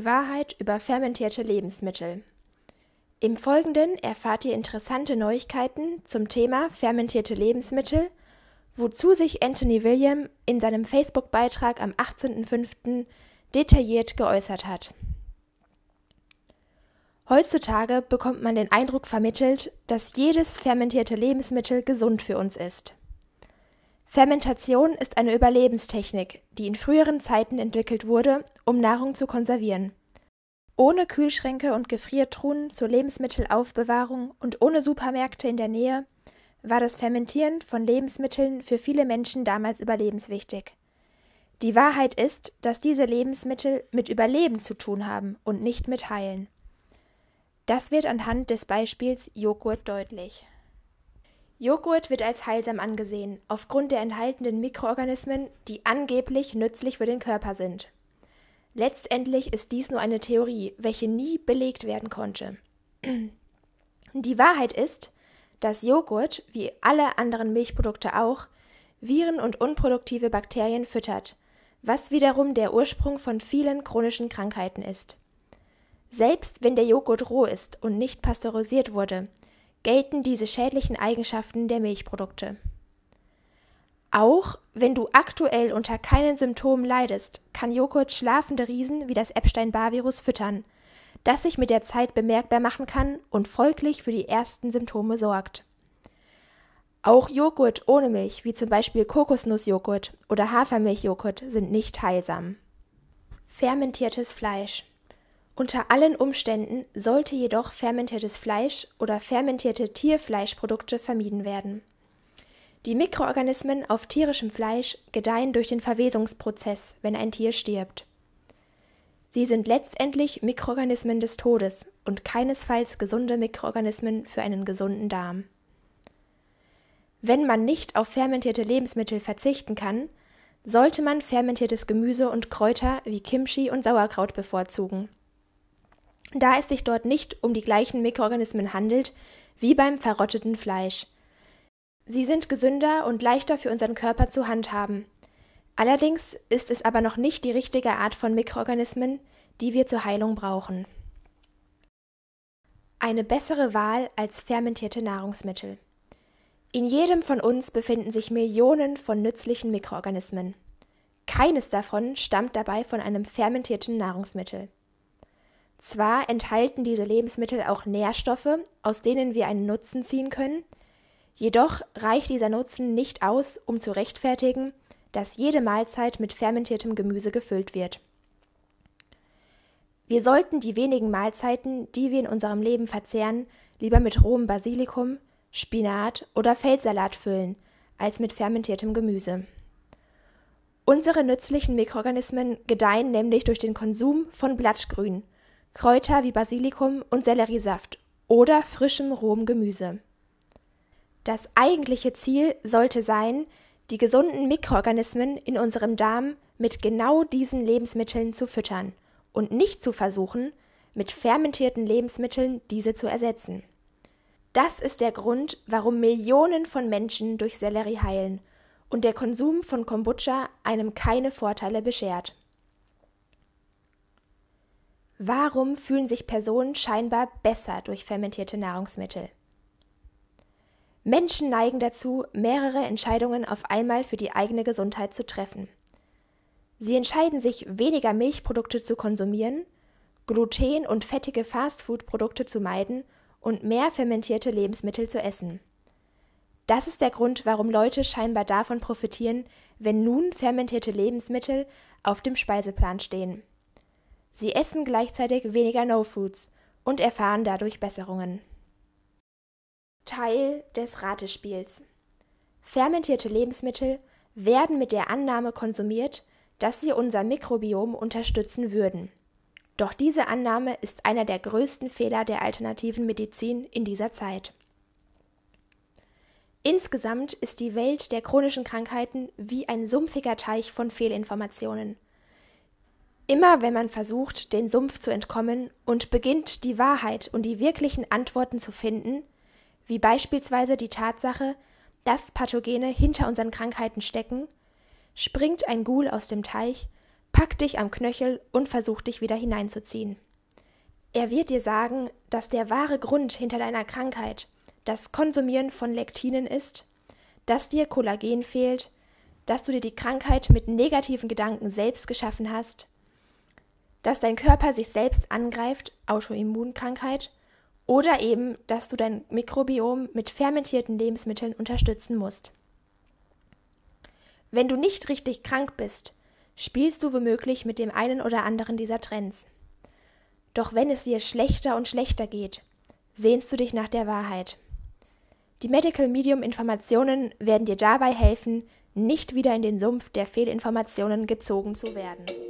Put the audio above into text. die Wahrheit über fermentierte Lebensmittel. Im Folgenden erfahrt ihr interessante Neuigkeiten zum Thema fermentierte Lebensmittel, wozu sich Anthony William in seinem Facebook-Beitrag am 18.05. detailliert geäußert hat. Heutzutage bekommt man den Eindruck vermittelt, dass jedes fermentierte Lebensmittel gesund für uns ist. Fermentation ist eine Überlebenstechnik, die in früheren Zeiten entwickelt wurde, um Nahrung zu konservieren. Ohne Kühlschränke und Gefriertruhen zur Lebensmittelaufbewahrung und ohne Supermärkte in der Nähe war das Fermentieren von Lebensmitteln für viele Menschen damals überlebenswichtig. Die Wahrheit ist, dass diese Lebensmittel mit Überleben zu tun haben und nicht mit Heilen. Das wird anhand des Beispiels Joghurt deutlich. Joghurt wird als heilsam angesehen, aufgrund der enthaltenen Mikroorganismen, die angeblich nützlich für den Körper sind. Letztendlich ist dies nur eine Theorie, welche nie belegt werden konnte. Die Wahrheit ist, dass Joghurt, wie alle anderen Milchprodukte auch, Viren und unproduktive Bakterien füttert, was wiederum der Ursprung von vielen chronischen Krankheiten ist. Selbst wenn der Joghurt roh ist und nicht pasteurisiert wurde, gelten diese schädlichen Eigenschaften der Milchprodukte. Auch wenn du aktuell unter keinen Symptomen leidest, kann Joghurt schlafende Riesen wie das Epstein-Barr Virus füttern, das sich mit der Zeit bemerkbar machen kann und folglich für die ersten Symptome sorgt. Auch Joghurt ohne Milch, wie zum Beispiel Kokosnussjoghurt oder Hafermilchjoghurt, sind nicht heilsam. Fermentiertes Fleisch. Unter allen Umständen sollte jedoch fermentiertes Fleisch oder fermentierte Tierfleischprodukte vermieden werden. Die Mikroorganismen auf tierischem Fleisch gedeihen durch den Verwesungsprozess, wenn ein Tier stirbt. Sie sind letztendlich Mikroorganismen des Todes und keinesfalls gesunde Mikroorganismen für einen gesunden Darm. Wenn man nicht auf fermentierte Lebensmittel verzichten kann, sollte man fermentiertes Gemüse und Kräuter wie Kimchi und Sauerkraut bevorzugen, da es sich dort nicht um die gleichen Mikroorganismen handelt wie beim verrotteten Fleisch. Sie sind gesünder und leichter für unseren Körper zu handhaben. Allerdings ist es aber noch nicht die richtige Art von Mikroorganismen, die wir zur Heilung brauchen. Eine bessere Wahl als fermentierte Nahrungsmittel. In jedem von uns befinden sich Millionen von nützlichen Mikroorganismen. Keines davon stammt dabei von einem fermentierten Nahrungsmittel. Zwar enthalten diese Lebensmittel auch Nährstoffe, aus denen wir einen Nutzen ziehen können, jedoch reicht dieser Nutzen nicht aus, um zu rechtfertigen, dass jede Mahlzeit mit fermentiertem Gemüse gefüllt wird. Wir sollten die wenigen Mahlzeiten, die wir in unserem Leben verzehren, lieber mit rohem Basilikum, Spinat oder Feldsalat füllen, als mit fermentiertem Gemüse. Unsere nützlichen Mikroorganismen gedeihen nämlich durch den Konsum von Blattgrün, Kräuter wie Basilikum und Selleriesaft oder frischem, rohem Gemüse. Das eigentliche Ziel sollte sein, die gesunden Mikroorganismen in unserem Darm mit genau diesen Lebensmitteln zu füttern und nicht zu versuchen, mit fermentierten Lebensmitteln diese zu ersetzen. Das ist der Grund, warum Millionen von Menschen durch Sellerie heilen und der Konsum von Kombucha einem keine Vorteile beschert. Warum fühlen sich Personen scheinbar besser durch fermentierte Nahrungsmittel? Menschen neigen dazu, mehrere Entscheidungen auf einmal für die eigene Gesundheit zu treffen. Sie entscheiden sich, weniger Milchprodukte zu konsumieren, Gluten- und fettige Fastfood-Produkte zu meiden und mehr fermentierte Lebensmittel zu essen. Das ist der Grund, warum Leute scheinbar davon profitieren, wenn nun fermentierte Lebensmittel auf dem Speiseplan stehen. Sie essen gleichzeitig weniger No-Foods und erfahren dadurch Besserungen. Teil des Ratespiels. Fermentierte Lebensmittel werden mit der Annahme konsumiert, dass sie unser Mikrobiom unterstützen würden. Doch diese Annahme ist einer der größten Fehler der alternativen Medizin in dieser Zeit. Insgesamt ist die Welt der chronischen Krankheiten wie ein sumpfiger Teich von Fehlinformationen. Immer wenn man versucht, den Sumpf zu entkommen und beginnt, die Wahrheit und die wirklichen Antworten zu finden, wie beispielsweise die Tatsache, dass Pathogene hinter unseren Krankheiten stecken, springt ein Gul aus dem Teich, pack dich am Knöchel und versuch dich wieder hineinzuziehen. Er wird dir sagen, dass der wahre Grund hinter deiner Krankheit das Konsumieren von Lektinen ist, dass dir Kollagen fehlt, dass du dir die Krankheit mit negativen Gedanken selbst geschaffen hast, dass dein Körper sich selbst angreift, Autoimmunkrankheit, oder eben, dass du dein Mikrobiom mit fermentierten Lebensmitteln unterstützen musst. Wenn du nicht richtig krank bist, spielst du womöglich mit dem einen oder anderen dieser Trends. Doch wenn es dir schlechter und schlechter geht, sehnst du dich nach der Wahrheit. Die Medical Medium Informationen werden dir dabei helfen, nicht wieder in den Sumpf der Fehlinformationen gezogen zu werden.